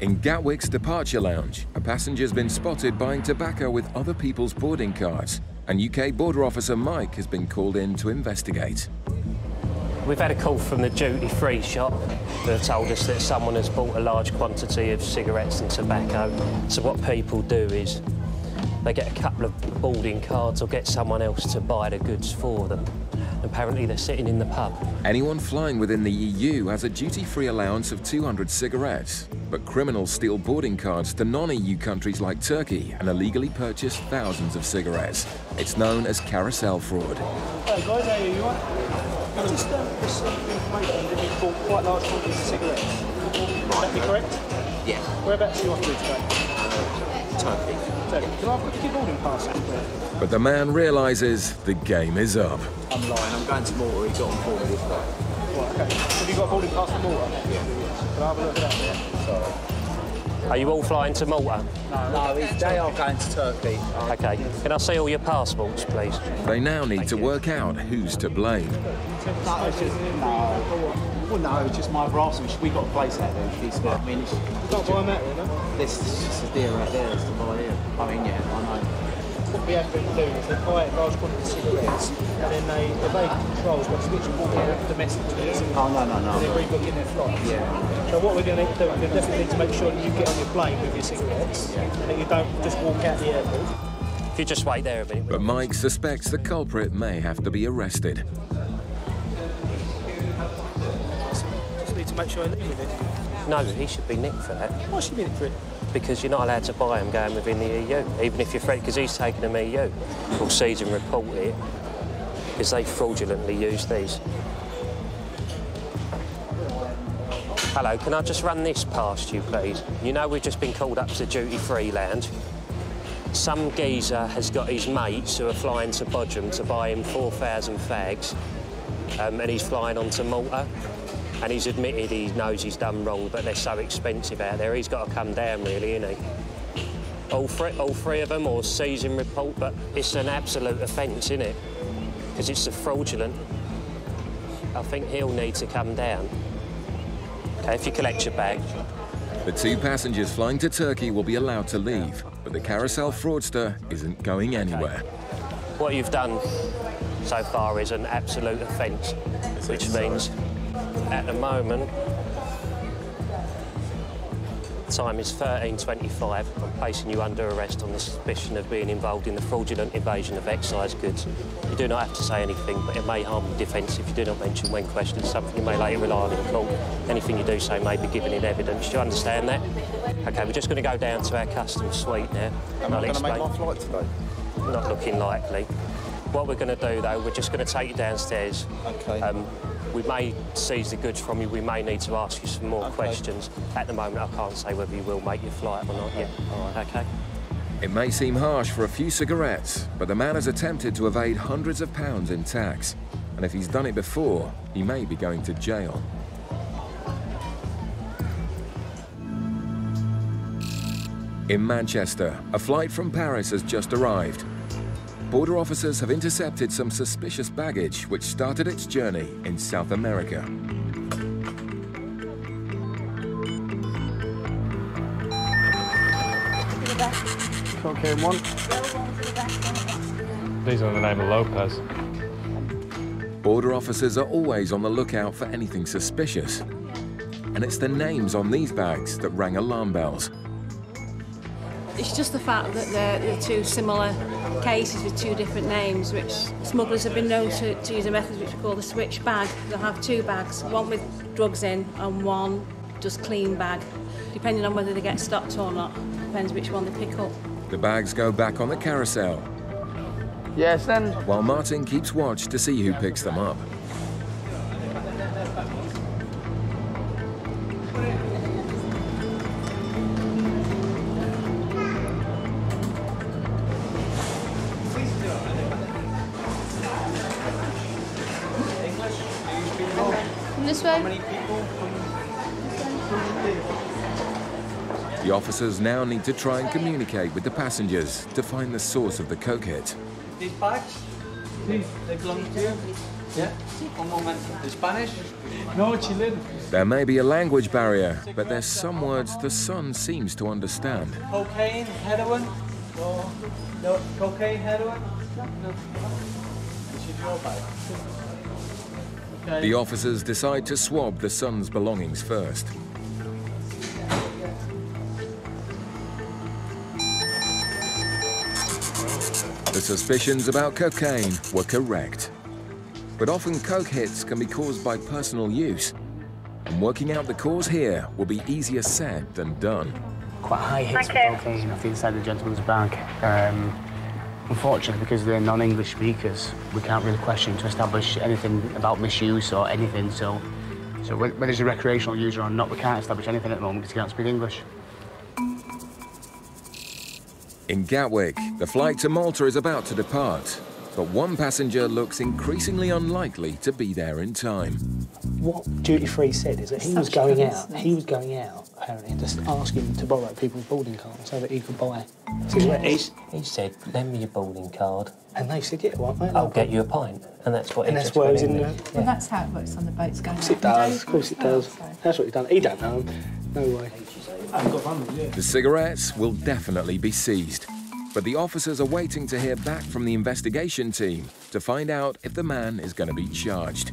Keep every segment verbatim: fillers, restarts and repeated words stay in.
In Gatwick's departure lounge, a passenger's been spotted buying tobacco with other people's boarding cards, and U K border officer Mike has been called in to investigate. We've had a call from the duty-free shop that have told us that someone has bought a large quantity of cigarettes and tobacco. So what people do is they get a couple of boarding cards or get someone else to buy the goods for them. Apparently they're sitting in the pub. Anyone flying within the E U has a duty-free allowance of two hundred cigarettes, but criminals steal boarding cards to non-E U countries like Turkey and illegally purchase thousands of cigarettes. It's known as carousel fraud. Hey guys, how are you? Right? Just um, received information that you've bought quite large quantities of cigarettes. That'd be correct? Yeah. Whereabouts are you off to today? Turkey. Turkey. Can I have a few boarding passes? But the man realises the game is up. I'm lying, I'm going to Malta, he's got on board with that. Right, okay. Have you got a boarding pass for Malta? Yeah. Can I have a look at that? Yeah. Sorry. Are you all flying to Malta? No, no it's, they are going to Turkey. Okay, can I see all your passports, please? They now need Thank to you. work out who's to blame. No, it's just, no. Well, no, it's just my brass, which we got a place out there. It's got yeah. Not why I'm out here, no? This is just a deer out there, it's the boy here. I mean, yeah, I know. What we have people do is they buy a large quantity of cigarettes and then they evade controls by switching all their domestic tourism. Oh, no, no, no. And they rebook in their flights. Yeah. So what we're going to need to do is we definitely need to make sure that you get on your plane with your cigarettes yeah. and you don't just walk out the airport. If you just wait there a minute. But Mike suspects the culprit may have to be arrested. Just need to make sure I leave with it. No, he should be nicked for that. Why should he be nicked for it? Because you're not allowed to buy them going within the E U, even if you're threatened, because he's taking them E U. We'll seize and report it, because they fraudulently used these. Hello, can I just run this past you, please? You know we've just been called up to duty-free land. Some geezer has got his mates who are flying to Bodrum to buy him four thousand fags, um, and he's flying on to Malta. And he's admitted he knows he's done wrong, but they're so expensive out there, he's got to come down, really, isn't he? All three, all three of them, or seize and report, but it's an absolute offence, isn't it? Because it's a fraudulent. I think he'll need to come down. OK, if you collect your bag. The two passengers flying to Turkey will be allowed to leave, but the carousel fraudster isn't going anywhere. What you've done so far is an absolute offence, which means... At the moment, time is thirteen twenty-five. I'm placing you under arrest on the suspicion of being involved in the fraudulent invasion of excise goods. You do not have to say anything, but it may harm the defence if you do not mention when questioned something you may later rely on in court. Anything you do say may be given in evidence. Do you understand that? OK, we're just going to go down to our customs suite now. Am I going to make my flight today? Not looking likely. What we're going to do, though, we're just going to take you downstairs. OK. Um, We may seize the goods from you, we may need to ask you some more okay. questions. At the moment, I can't say whether you will make your flight or not yet. All right. OK? It may seem harsh for a few cigarettes, but the man has attempted to evade hundreds of pounds in tax. And if he's done it before, he may be going to jail. In Manchester, a flight from Paris has just arrived. Border officers have intercepted some suspicious baggage which started its journey in South America. Okay, one. These are in the name of Lopez. Border officers are always on the lookout for anything suspicious. And it's the names on these bags that rang alarm bells. It's just the fact that they're, they're two similar cases with two different names, which smugglers have been known to, to use a method which we call the switch bag. They'll have two bags, one with drugs in and one just clean bag. Depending on whether they get stopped or not, depends which one they pick up. The bags go back on the carousel. Yes, then. While Martin keeps watch to see who picks them up. The officers now need to try and communicate with the passengers to find the source of the coke hit. These bags, they belong to you? Yeah? One moment. Spanish? No, Chilean. There may be a language barrier, but there's some words the son seems to understand. Cocaine, heroin, no, no, cocaine, heroin, no. Okay. The officers decide to swab the son's belongings first. The suspicions about cocaine were correct. But often coke hits can be caused by personal use, and working out the cause here will be easier said than done. Quite high hits of cocaine off the inside of the gentleman's back. Um, Unfortunately, because they're non-English speakers, we can't really question to establish anything about misuse or anything. So, so whether it's a recreational user or not, we can't establish anything at the moment because he can't speak English. In Gatwick, the flight to Malta is about to depart, but one passenger looks increasingly unlikely to be there in time. What Duty Free said is that he was going out, he was going out, apparently, and just asking to borrow people's boarding cards so that he could buy cigarettes. He said, lend me your boarding card. And they said, yeah, well, mate, I'll get you a pint. And that's what, and that's what was in there. Yeah. Well, that's how it works on the boats going. Of course it does, of course it does. That's what he done. He don't know them. No way. The cigarettes will definitely be seized, but the officers are waiting to hear back from the investigation team to find out if the man is going to be charged.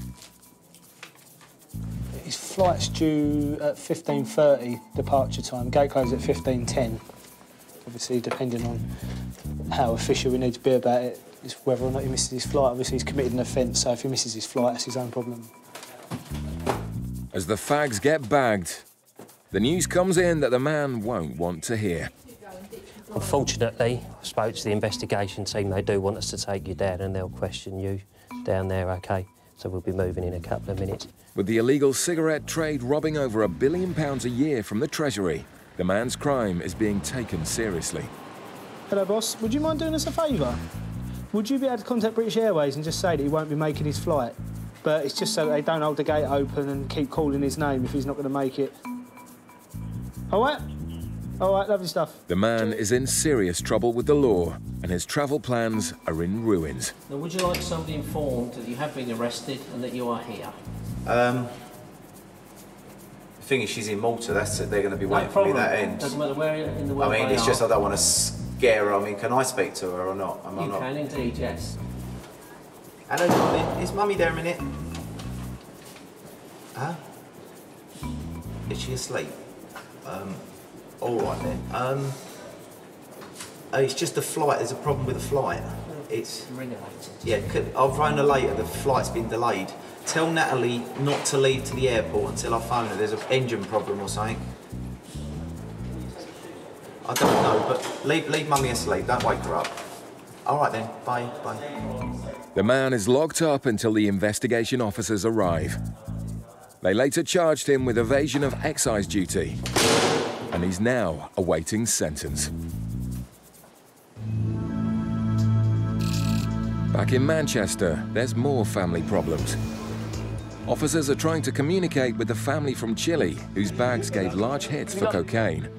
His flight's due at fifteen thirty departure time. Gate closes at fifteen ten. Obviously, depending on how official we need to be about it, is whether or not he misses his flight. Obviously, he's committed an offence, so if he misses his flight, that's his own problem. As the fags get bagged, the news comes in that the man won't want to hear. Unfortunately, I spoke to the investigation team. They do want us to take you down and they'll question you down there, OK? So we'll be moving in a couple of minutes. With the illegal cigarette trade robbing over a billion pounds a year from the Treasury, the man's crime is being taken seriously. Hello, boss. Would you mind doing us a favour? Would you be able to contact British Airways and just say that he won't be making his flight? But it's just so that they don't hold the gate open and keep calling his name if he's not going to make it. All right? All right, lovely stuff. The man is in serious trouble with the law, and his travel plans are in ruins. Now, would you like somebody informed that you have been arrested and that you are here? Um, the thing is, she's in Malta. That's it. They're going to be waiting no for me that end. Doesn't matter where in the world. I mean, it's are. just I don't want to scare her. I mean, can I speak to her or not? Am I you not? can indeed, yes. Hello, darling. Is Mummy there a minute? Huh? Is she asleep? Um. All right then. Um, uh, it's just the flight. There's a problem with the flight. It's related. Yeah, could, I'll phone her later. The flight's been delayed. Tell Natalie not to leave to the airport until I phone her. There's an engine problem or something. I don't know, but leave, leave Mummy asleep. Don't wake her up. All right then. Bye. Bye. The man is locked up until the investigation officers arrive. They later charged him with evasion of excise duty, and he's now awaiting sentence. Back in Manchester, there's more family problems. Officers are trying to communicate with the family from Chile, whose bags gave large hits for cocaine.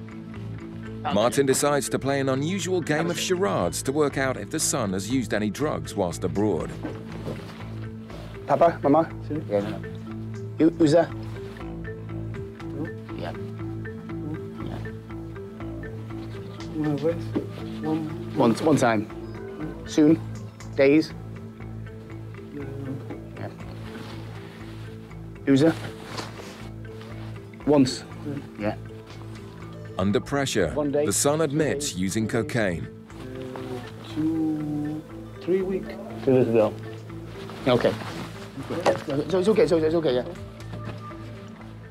Martin decides to play an unusual game of charades to work out if the son has used any drugs whilst abroad. Papa, Mama, you, who's there? One, one, one time. Soon. Days. Yeah. User. Once. Yeah. Under pressure, the son admits using cocaine. Uh, two, three weeks. Two weeks ago. Okay. So it's okay. So it's okay. Yeah.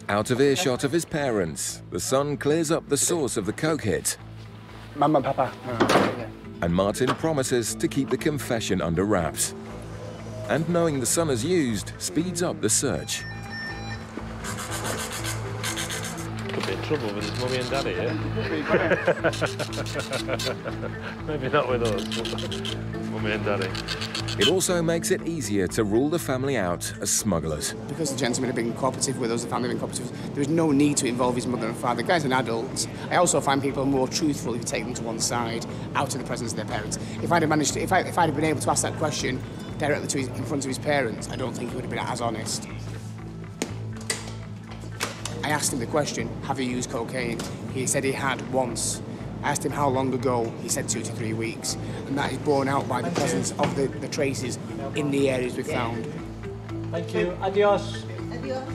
Out of earshot of his parents, the son clears up the source of the coke hit. Mama, Papa. And Martin promises to keep the confession under wraps. And knowing the son has used speeds up the search. Could be in trouble with his mummy and daddy, yeah? Maybe not with us, but mummy and daddy. It also makes it easier to rule the family out as smugglers. Because the gentlemen have been cooperative with us, the family have been cooperative, there is no need to involve his mother and father. The guy's an adult. I also find people more truthful if you take them to one side, out of the presence of their parents. If I'd have managed to, if, I, if I'd have been able to ask that question directly to his, in front of his parents, I don't think he would have been as honest. I asked him the question, have you used cocaine? He said he had once. I asked him how long ago, he said two to three weeks. And that is borne out by the presence of the, the traces in the areas we found. Thank you. Adios. Adios.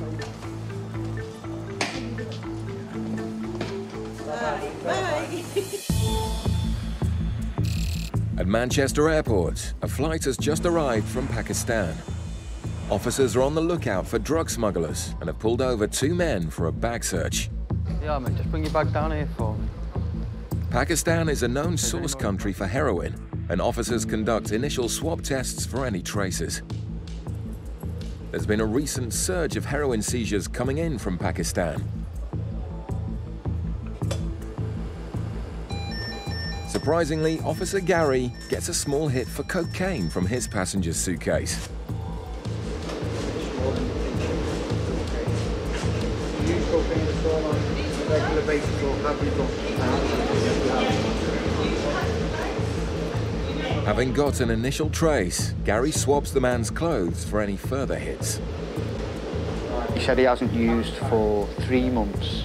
Bye. Bye. At Manchester Airport, a flight has just arrived from Pakistan. Officers are on the lookout for drug smugglers and have pulled over two men for a bag search. Yeah, man, just bring your bag down here for me. Pakistan is a known source country for heroin, and officers conduct initial swab tests for any traces. There's been a recent surge of heroin seizures coming in from Pakistan. Surprisingly, Officer Gary gets a small hit for cocaine from his passenger's suitcase. Having got an initial trace, Gary swabs the man's clothes for any further hits. He said he hasn't used for three months,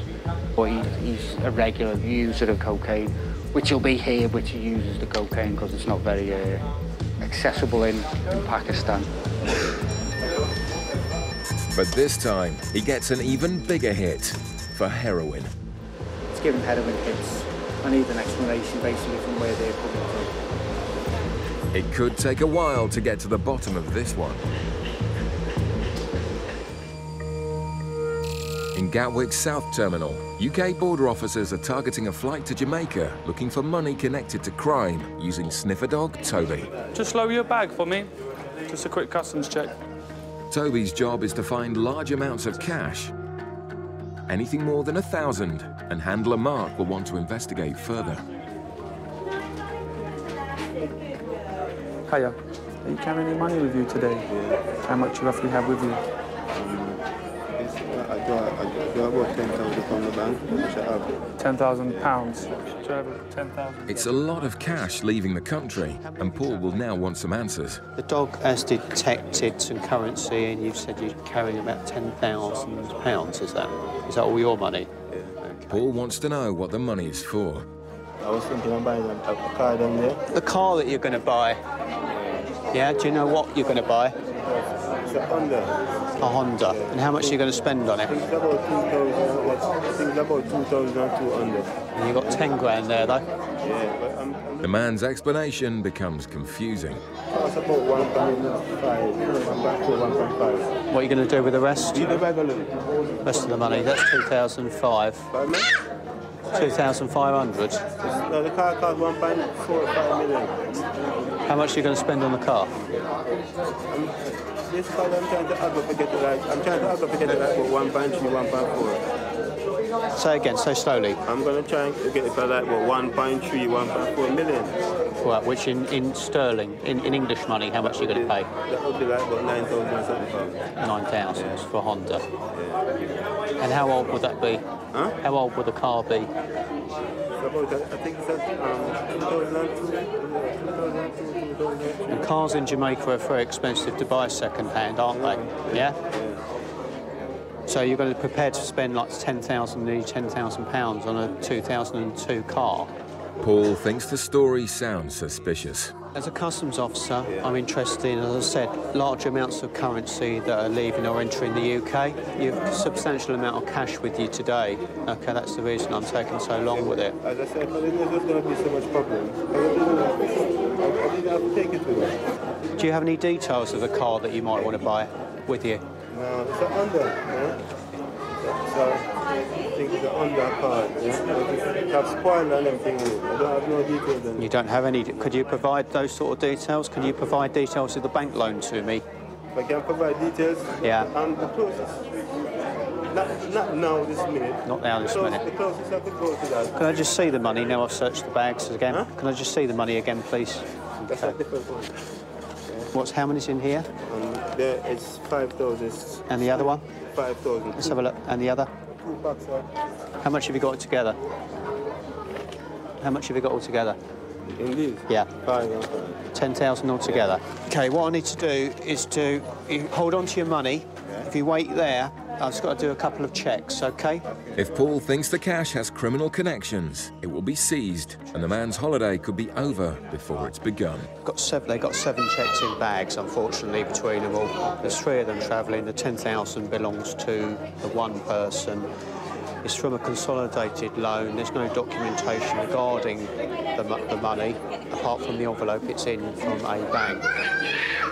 but he, he's a regular user of cocaine, which will be here, which he uses the cocaine because it's not very uh, accessible in, in Pakistan. But this time, he gets an even bigger hit for heroin. It's given heroin hits. I need an explanation, basically, from where they're coming from. It could take a while to get to the bottom of this one. In Gatwick's South Terminal, U K border officers are targeting a flight to Jamaica looking for money connected to crime using sniffer dog Toby. Just lower your bag for me. Just a quick customs check. Toby's job is to find large amounts of cash, anything more than a thousand, and handler Mark will want to investigate further. Hiya, are you carrying any money with you today? Yeah. How much you roughly have with you? Um, it's, I got, I got about ten thousand pounds on the bank, which I have. ten thousand pounds? ten thousand. It's a lot of cash leaving the country, and Paul will now want some answers. The dog has detected some currency, and you've said you're carrying about ten thousand pounds, is that? Is that all your money? Yeah. Okay. Paul wants to know what the money is for. I was thinking of buying a car down there. The car that you're going to buy? Yeah, do you know what you're going to buy? It's a Honda. A Honda. Yeah. And how much are you going to spend on it? I think it's about two thousand two hundred. And you've got ten grand there, though? Yeah, but I'm, I'm... The man's explanation becomes confusing. It's about one pound five, back to one pound five. What are you going to do with the rest? You the bag alone. Rest of the money, that's two thousand five. two thousand five hundred? No, the car cost one point four five million. How much are you going to spend on the car? Um, this car, I'm trying to advocate it right. I'm trying to advocate it right for one point three, one point four. Say again, say slowly. I'm going to try and get it for like one point three, one point four million. Right, which in, in sterling, in, in English money, how much are you going to pay? That would be like about nine thousand pounds. nine thousand, yeah. For Honda. Yeah. And how old would that be? Huh? How old would the car be? And cars in Jamaica are very expensive to buy second-hand, aren't they? Yeah? So you're going to be prepared to spend like ten thousand pounds, nearly ten thousand pounds on a two thousand two car? Paul thinks the story sounds suspicious. As a customs officer, yeah. I'm interested in, as I said, large amounts of currency that are leaving or entering the U K. You've a substantial amount of cash with you today. OK, that's the reason I'm taking so long with it. As I said, I didn't know there's going to be so much problem. I didn't have to take it with us. Do you have any details of the car that you might want to buy with you? No, it's a Honda, yeah? So I think it's a Honda car, yeah? It has spoiled and everything. I don't have no details on it. You don't have any. Could you provide those sort of details? Could you provide details of the bank loan to me? I can provide details. Yeah. And the closest. Not, not now, this minute. Not now, this minute. The closest I could go to that. Can I just see the money now I've searched the bags again? Huh? Can I just see the money again, please? That's okay. A different one. What's, how many's in here? Um, there is five thousand. And the other one? five thousand. Let's have a look. And the other? Two bucks, sir. How much have you got together? How much have you got all together? In these? Yeah. ten thousand altogether. Yeah. OK, what I need to do is to you hold on to your money. Yeah. If you wait there, I've just got to do a couple of checks, okay? If Paul thinks the cash has criminal connections, it will be seized, and the man's holiday could be over before it's begun. Got seven, they got seven checks in bags, unfortunately, between them all. There's three of them travelling. The ten thousand belongs to the one person. It's from a consolidated loan. There's no documentation regarding the, the money, apart from the envelope it's in from a bank.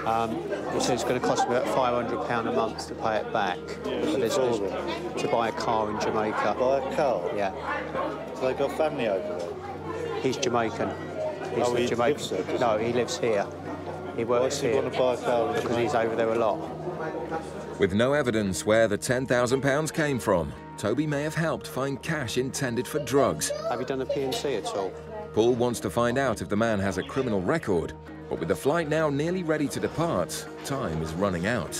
Um, so it's going to cost me about five hundred pounds a month to pay it back. But it's, it's, to buy a car in Jamaica. Buy a car? Yeah. So they've got family over there? He's Jamaican. He's oh, he Jamaican. lives there? No, he lives here. He works Why here. Why does he want to buy a car in Jamaica? Because he's over there a lot. With no evidence where the ten thousand pounds came from, Toby may have helped find cash intended for drugs. Have you done a P N C at all? Paul wants to find out if the man has a criminal record, but with the flight now nearly ready to depart, time is running out.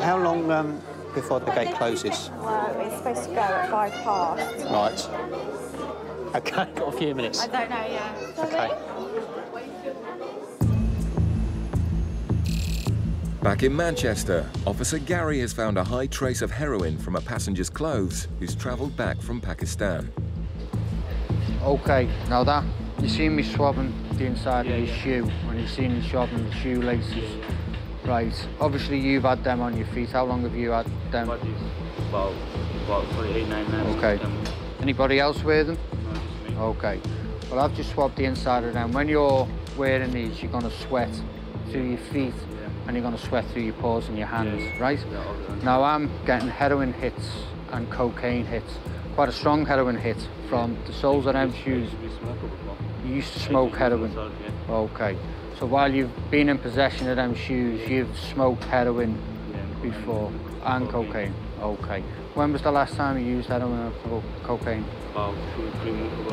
How long um, before the gate closes? Well, it's supposed to go at five past. Right. Okay, got a few minutes. I don't know, yeah. Okay. Back in Manchester, Officer Gary has found a high trace of heroin from a passenger's clothes who's travelled back from Pakistan. Okay, now that, you seen me swabbing the inside yeah, of his yeah. shoe, and you've seen me swabbing the shoelaces. Right, obviously you've had them on your feet. How long have you had them? About, about eight, nine minutes. Okay. Anybody else wear them? No, just me. Okay. Well, I've just swabbed the inside of them. When you're wearing these, you're going to sweat through your feet, yeah. and you're going to sweat through your paws and your hands, yeah. right? Yeah, now, I'm getting heroin hits and cocaine hits. Quite a strong heroin hit from the soles of them shoes. You used to smoke heroin. Okay. So while you've been in possession of them shoes, you've smoked heroin before and cocaine. Okay. When was the last time you used heroin or cocaine? About two or three months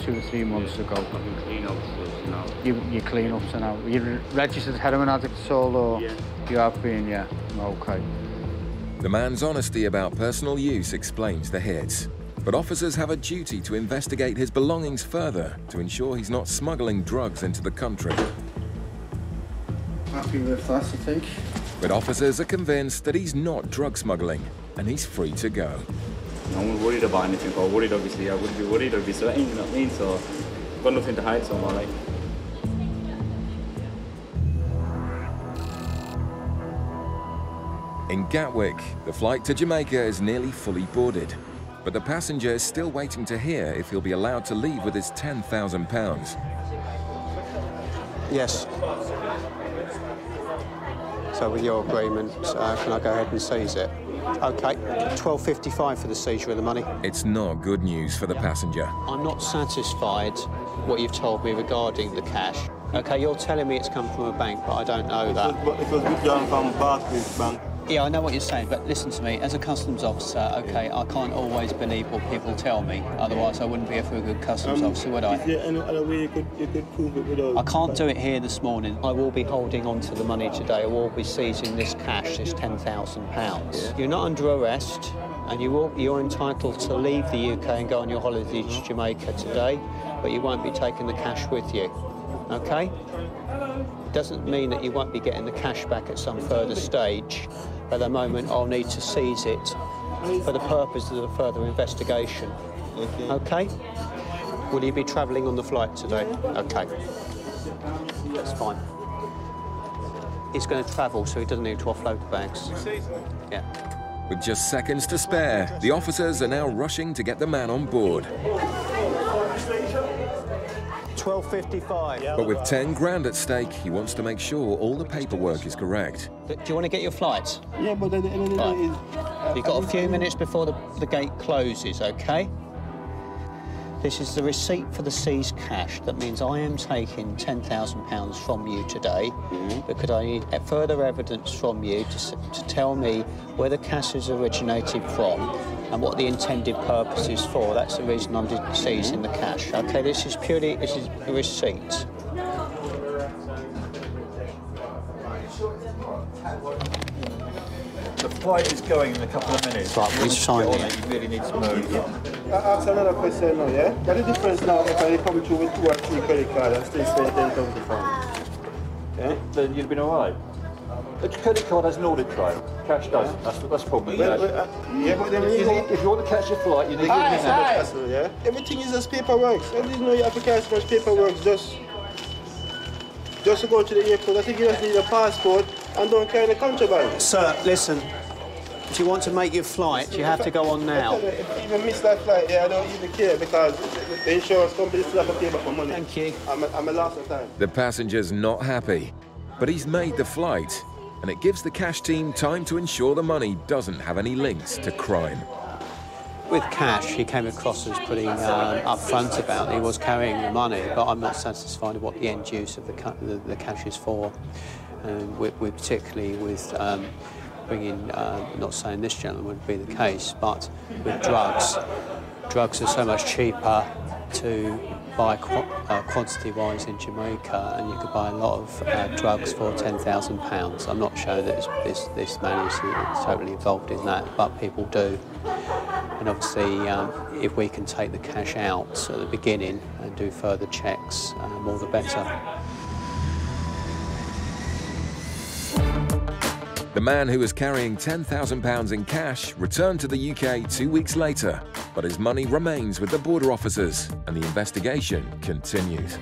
ago. Two or three months ago. I've been clean up to now. You you clean up to now. You registered heroin addict at all, or you have been? Yeah. Okay. The man's honesty about personal use explains the hits, but officers have a duty to investigate his belongings further to ensure he's not smuggling drugs into the country. Happy with that, I think. But officers are convinced that he's not drug smuggling and he's free to go. No one worried about anything, or worried obviously. I wouldn't be worried, I'd be sweating, you know what I mean? So I've got nothing to hide somewhere, like. In Gatwick, the flight to Jamaica is nearly fully boarded, but the passenger is still waiting to hear if he'll be allowed to leave with his ten thousand pounds. Yes. So with your agreement, uh, can I go ahead and seize it? OK, twelve fifty-five for the seizure of the money. It's not good news for the passenger. I'm not satisfied what you've told me regarding the cash. OK, you're telling me it's come from a bank, but I don't know that. It was, it was withdrawn from Barclays Bank. Yeah, I know what you're saying, but listen to me. As a customs officer, OK, I can't always believe what people tell me. Otherwise, I wouldn't be a very good customs um, officer, would I? Is there any other way you could, you could prove it without... I can't do it here this morning. I will be holding on to the money today. I will be seizing this cash, this ten thousand pounds. Yeah. You're not under arrest, and you will, you're entitled to leave the U K and go on your holiday to Jamaica today, but you won't be taking the cash with you, OK? It doesn't mean that you won't be getting the cash back at some further stage. At the moment, I'll need to seize it for the purpose of the further investigation. Okay? Will you be travelling on the flight today? Okay. That's fine. He's going to travel, so he doesn't need to offload the bags. Yeah. With just seconds to spare, the officers are now rushing to get the man on board. twelve fifty-five. But with ten grand at stake, he wants to make sure all the paperwork is correct. Do you want to get your flight? Yeah, but then it is... You've got a few minutes before the, the gate closes, OK? This is the receipt for the seized cash. That means I am taking ten thousand pounds from you today, mm-hmm. because I need further evidence from you to, to tell me where the cash has originated from and what the intended purpose is for. That's the reason I'm seizing mm-hmm. the cash. OK, this is purely, this is a receipt. The flight is going in a couple of minutes. Right, we sign it. You really need to move. Yeah. I asked another question now, yeah? What is the difference now if I come to you with two or three credit cards and still spend ten thousand pounds? Yeah? Then you'd been all right. A credit card has an audit trail. cash does. Yeah. That's, that's the problem. Well, well, uh, yeah, but then if, you need, if you want to catch your flight, you need aye, to aye. Cash, yeah? Everything is just paperwork. I didn't know you have to carry as much paperwork just, just to go to the airport. I think you just need a passport and don't carry the contraband. Sir, listen. If you want to make your flight, you have to go on now. If I even miss that flight, yeah, I don't even care because the insurance company still have to pay back for money. Thank you. I'm a, I'm a loss of time. The passenger's not happy, but he's made the flight, and it gives the cash team time to ensure the money doesn't have any links to crime. With cash, he came across as pretty uh, upfront about it. He was carrying the money, but I'm not satisfied with what the end use of the, ca the, the cash is for, and we're, we're particularly with. Um, Bringing, uh, not saying this gentleman would be the case, but with drugs, drugs are so much cheaper to buy qu uh, quantity-wise in Jamaica, and you could buy a lot of uh, drugs for ten thousand pounds. I'm not sure that this, this man is totally involved in that, but people do. And obviously, um, if we can take the cash out at the beginning and do further checks, um, all the better. The man who was carrying ten thousand pounds in cash returned to the U K two weeks later, but his money remains with the border officers and the investigation continues.